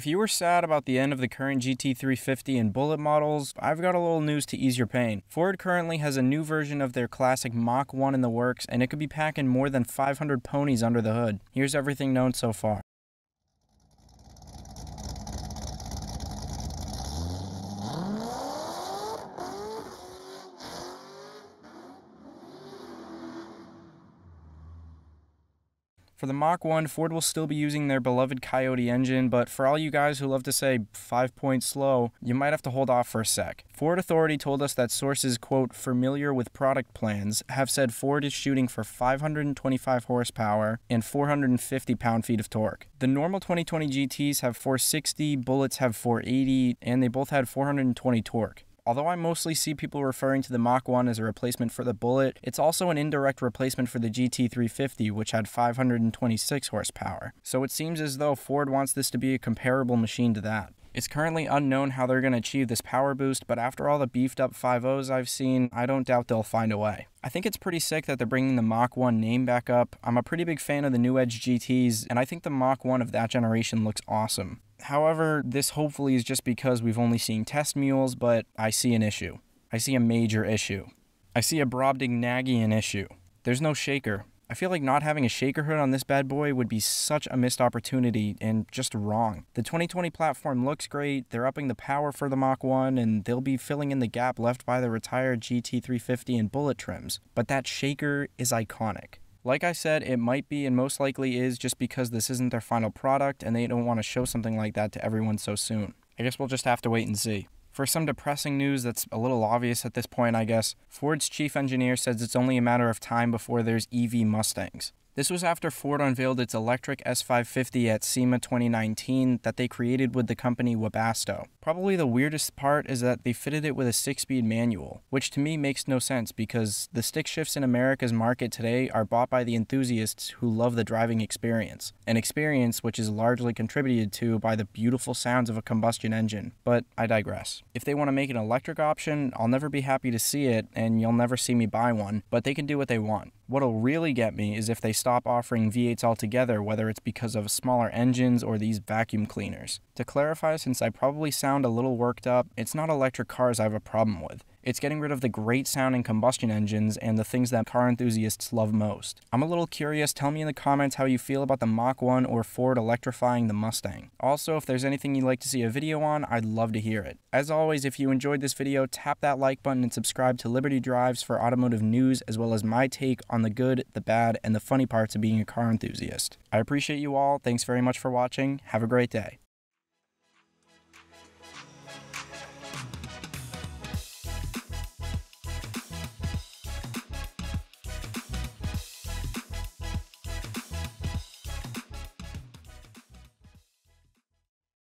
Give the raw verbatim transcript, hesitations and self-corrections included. If you were sad about the end of the current G T three fifty and Bullet models, I've got a little news to ease your pain. Ford currently has a new version of their classic Mach one in the works, and it could be packing more than five hundred ponies under the hood. Here's everything known so far. For the Mach one, Ford will still be using their beloved Coyote engine, but for all you guys who love to say five point slow, you might have to hold off for a sec. Ford Authority told us that sources, quote, familiar with product plans, have said Ford is shooting for five hundred twenty-five horsepower and four hundred fifty pound-feet of torque. The normal twenty twenty G Ts have four sixty, Bullets have four eighty, and they both had four hundred twenty torque. Although I mostly see people referring to the Mach one as a replacement for the Bullet, it's also an indirect replacement for the G T three fifty, which had five hundred twenty-six horsepower. So it seems as though Ford wants this to be a comparable machine to that. It's currently unknown how they're going to achieve this power boost, but after all the beefed up five point ohs I've seen, I don't doubt they'll find a way. I think it's pretty sick that they're bringing the Mach one name back up. I'm a pretty big fan of the new Edge G Ts, and I think the Mach one of that generation looks awesome. However, this hopefully is just because we've only seen test mules, but I see an issue. I see a major issue. I see a Brobdingnagian issue. There's no shaker. I feel like not having a shaker hood on this bad boy would be such a missed opportunity and just wrong. The twenty twenty platform looks great, they're upping the power for the Mach one, and they'll be filling in the gap left by the retired G T three fifty and Bullet trims, but that shaker is iconic. Like I said, it might be and most likely is just because this isn't their final product and they don't want to show something like that to everyone so soon. I guess we'll just have to wait and see. For some depressing news that's a little obvious at this point, I guess, Ford's chief engineer says it's only a matter of time before there's E V Mustangs. This was after Ford unveiled its electric S five fifty at SEMA twenty nineteen that they created with the company Webasto. Probably the weirdest part is that they fitted it with a six-speed manual, which to me makes no sense because the stick shifts in America's market today are bought by the enthusiasts who love the driving experience, an experience which is largely contributed to by the beautiful sounds of a combustion engine, but I digress. If they want to make an electric option, I'll never be happy to see it, and you'll never see me buy one, but they can do what they want. What'll really get me is if they stop offering V eights altogether, whether it's because of smaller engines or these vacuum cleaners. To clarify, since I probably sound a little worked up, it's not electric cars I have a problem with. It's getting rid of the great sounding combustion engines and the things that car enthusiasts love most. I'm a little curious, tell me in the comments how you feel about the Mach one or Ford electrifying the Mustang. Also, if there's anything you'd like to see a video on, I'd love to hear it. As always, if you enjoyed this video, tap that like button and subscribe to Liberty Drives for automotive news as well as my take on the good, the bad, and the funny parts of being a car enthusiast. I appreciate you all, thanks very much for watching, have a great day.